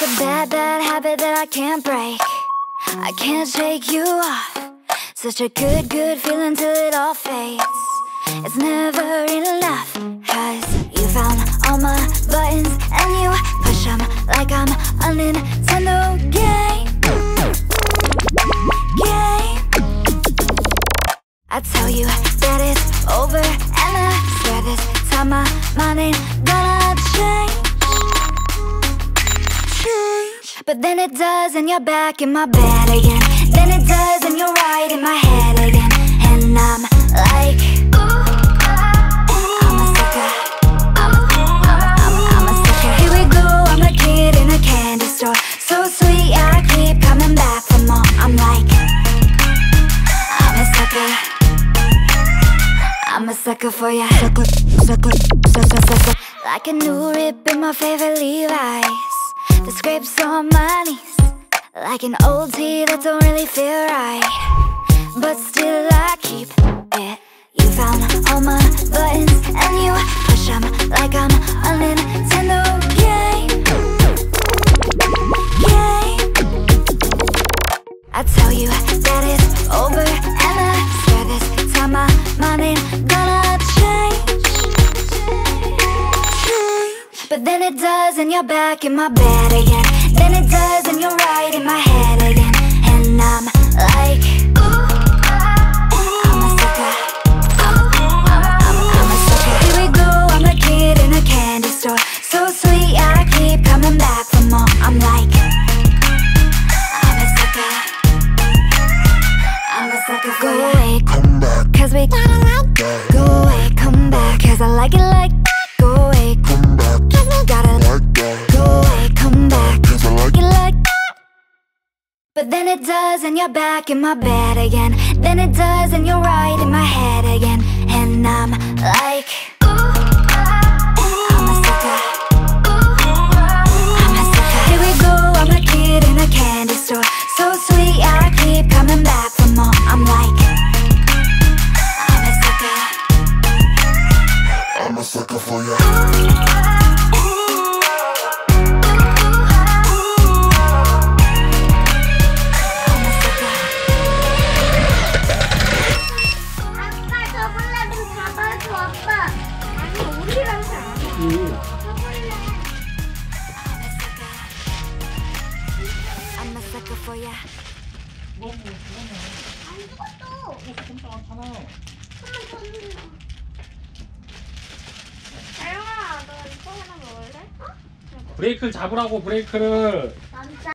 Like a bad, bad habit that I can't break. I can't shake you off. Such a good, good feeling till it all fades. It's never enough, 'cause you found all my buttons and you push them like I'm a Nintendo game. I tell you that it's over and I swear this time my mind ain't gonna change. But then it does and you're back in my bed again. Then it does and you're right in my head again. And I'm like, ooh, I'm a sucker, I'm a sucker. Here we go, I'm a kid in a candy store. So sweet, I keep coming back for more. I'm like, I'm a sucker, I'm a sucker for ya. Sucker, sucker, sucker, sucker. Like a new rip in my favorite Levi's. The scrapes on my knees. Like an old tee that don't really feel right, but still I keep it. You found all my buttons and you push them like I'm a Nintendo game. I tell you that it's over and I swear this time my mind ain't gonna change. But then it does and you're back in my bed again. Then it does and you're right in my head again. And I'm like, ooh, I'm a sucker, I'm a sucker. Here we go, I'm a kid in a candy store. So sweet, I keep coming back for more. I'm like, I'm a sucker, I'm a sucker. Go away, come back, 'cause we gotta like that. Go away, come back, 'cause I like it like that. Go away, come back, 'cause we gotta like that. Go away, come back. But then it does and you're back in my bed again. Then it does and you're right in my head again. And I'm like, ooh, I'm a sucker, I'm a sucker. Here we go, I'm a kid in a candy store. So sweet, I keep coming back for more. I'm like, I'm a sucker, I'm a sucker for ya. 브레이크를 잡으라고. 브레이크를